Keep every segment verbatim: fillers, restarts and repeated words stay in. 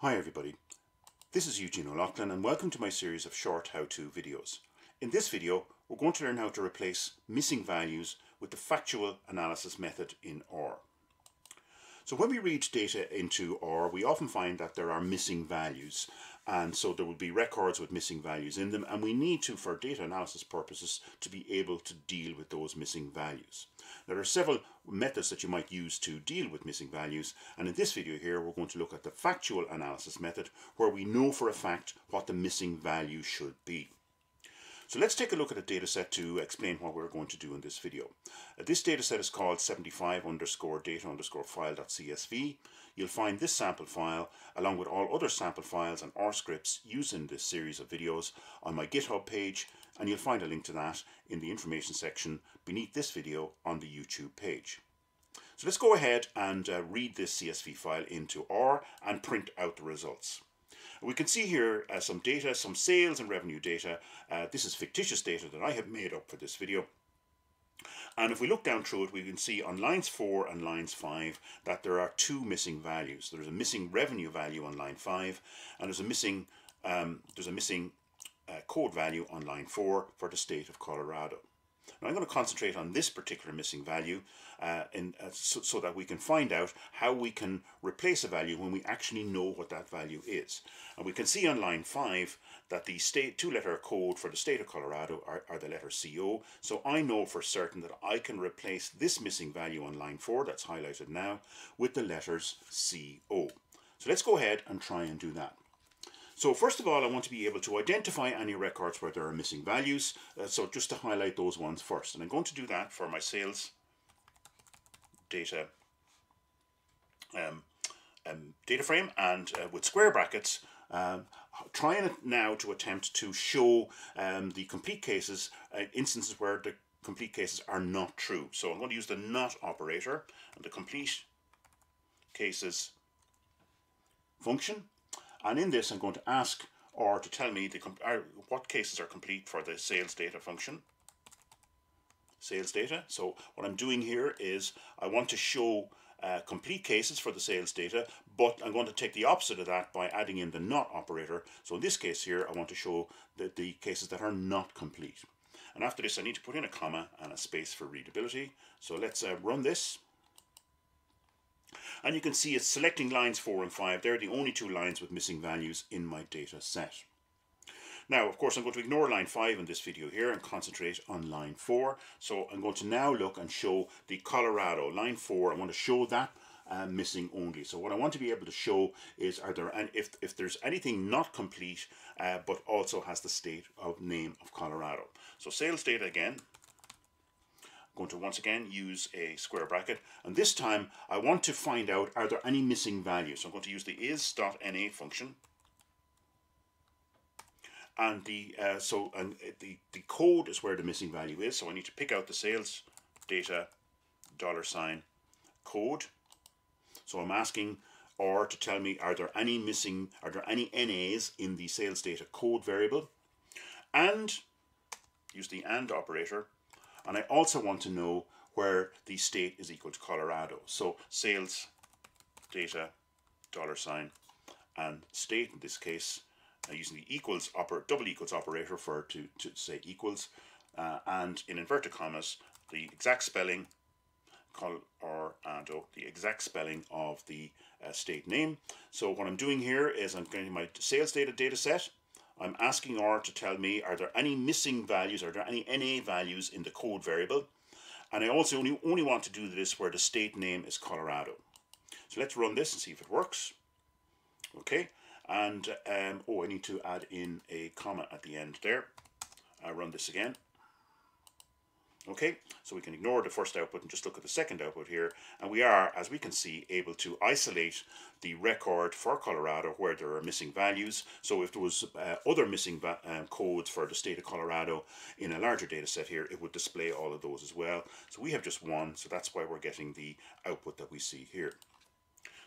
Hi everybody, this is Eugene O'Loughlin and welcome to my series of short how-to videos. In this video we're going to learn how to replace missing values with the factual analysis method in R. So when we read data into R we often find that there are missing values, and so there will be records with missing values in them, and we need to, for data analysis purposes, to be able to deal with those missing values. There are several methods that you might use to deal with missing values, and in this video here we're going to look at the factual analysis method, where we know for a fact what the missing value should be. So let's take a look at a data set to explain what we're going to do in this video. Uh, this data set is called seventy-five underscore data underscore file dot C S V. You'll find this sample file along with all other sample files and R scripts used in this series of videos on my GitHub page, and you'll find a link to that in the information section beneath this video on the YouTube page. So let's go ahead and uh, read this C S V file into R and print out the results. We can see here uh, some data, some sales and revenue data. Uh, this is fictitious data that I have made up for this video. And if we look down through it, we can see on lines four and lines five that there are two missing values. There's a missing revenue value on line five, and there's a missing, um, there's a missing uh, code value on line four for the state of Colorado. Now I'm going to concentrate on this particular missing value uh, in, uh, so, so that we can find out how we can replace a value when we actually know what that value is. And we can see on line five that the state two-letter code for the state of Colorado are, are the letter C O. So I know for certain that I can replace this missing value on line four, that's highlighted now, with the letters C O. So let's go ahead and try and do that. So first of all, I want to be able to identify any records where there are missing values. Uh, so just to highlight those ones first, and I'm going to do that for my sales data um, um, data frame, and uh, with square brackets, um, trying now to attempt to show um, the complete cases, uh, instances where the complete cases are not true. So I'm going to use the not operator and the complete cases function. And in this, I'm going to ask R to tell me the uh, what cases are complete for the sales data function. Sales data. So what I'm doing here is I want to show uh, complete cases for the sales data, but I'm going to take the opposite of that by adding in the not operator. So in this case here, I want to show the, the cases that are not complete. And after this, I need to put in a comma and a space for readability. So let's uh, run this. And you can see it's selecting lines four and five. They're the only two lines with missing values in my data set. Now, of course, I'm going to ignore line five in this video here and concentrate on line four. So I'm going to now look and show the Colorado, line four. I want to show that uh, missing only. So what I want to be able to show is are there and if, if there's anything not complete, uh, but also has the state of name of Colorado. So sales data again. Going to once again use a square bracket, and this time I want to find out are there any missing values. So I'm going to use the is.na function, and the uh, so and the the code is where the missing value is. So I need to pick out the sales data dollar sign code. So I'm asking R to tell me are there any missing are there any N As in the sales data code variable, and use the and operator. And I also want to know where the state is equal to Colorado. So sales data dollar sign and state in this case, uh, using the equals oper double equals operator for to, to say equals, uh, and in inverted commas, the exact spelling Colorado, the exact spelling of the uh, state name. So what I'm doing here is I'm going to my sales data data set. I'm asking R to tell me, are there any missing values? Are there any N A values in the code variable? And I also only, only want to do this where the state name is Colorado. So let's run this and see if it works. Okay, and um, oh, I need to add in a comma at the end there. I run this again. Okay, so we can ignore the first output and just look at the second output here. And we are, as we can see, able to isolate the record for Colorado where there are missing values. So if there was uh, other missing um, codes for the state of Colorado in a larger data set here, it would display all of those as well. So we have just one, so that's why we're getting the output that we see here.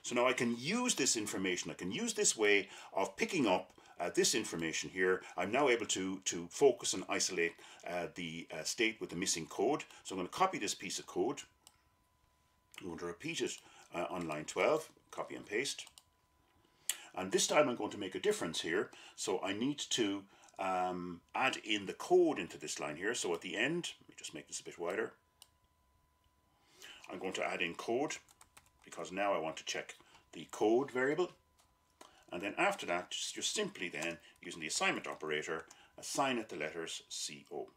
So now I can use this information, I can use this way of picking up Uh, this information here. I'm now able to, to focus and isolate uh, the uh, state with the missing code. So I'm going to copy this piece of code. I'm going to repeat it uh, on line twelve, copy and paste. And this time I'm going to make a difference here. So I need to um, add in the code into this line here. So at the end, let me just make this a bit wider. I'm going to add in code because now I want to check the code variable. And then after that, just, just simply then, using the assignment operator, assign it the letters C O.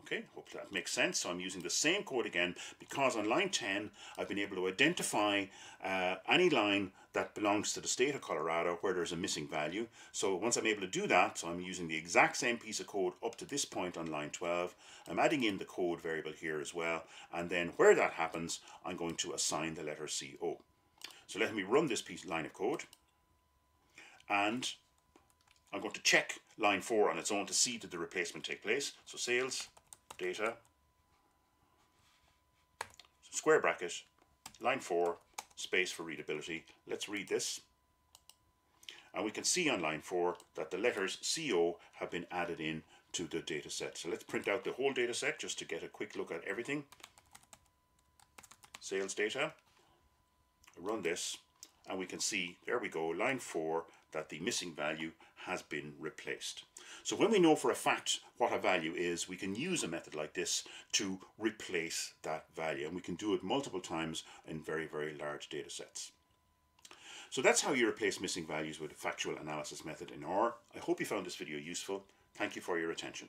Okay, hope that makes sense. So I'm using the same code again because on line ten, I've been able to identify uh, any line that belongs to the state of Colorado where there's a missing value. So once I'm able to do that, so I'm using the exact same piece of code up to this point on line twelve. I'm adding in the code variable here as well. And then where that happens, I'm going to assign the letter C O. So let me run this piece line of code. And I'm going to check line four on its own to see did the replacement take place. So sales, data, square bracket, line four, space for readability. Let's read this. And we can see on line four that the letters C O have been added in to the data set. So let's print out the whole data set just to get a quick look at everything. Sales data, run this, and we can see, there we go, line four, that the missing value has been replaced. So when we know for a fact what a value is, we can use a method like this to replace that value, and we can do it multiple times in very, very large data sets. So that's how you replace missing values with a factual analysis method in R. I hope you found this video useful. Thank you for your attention.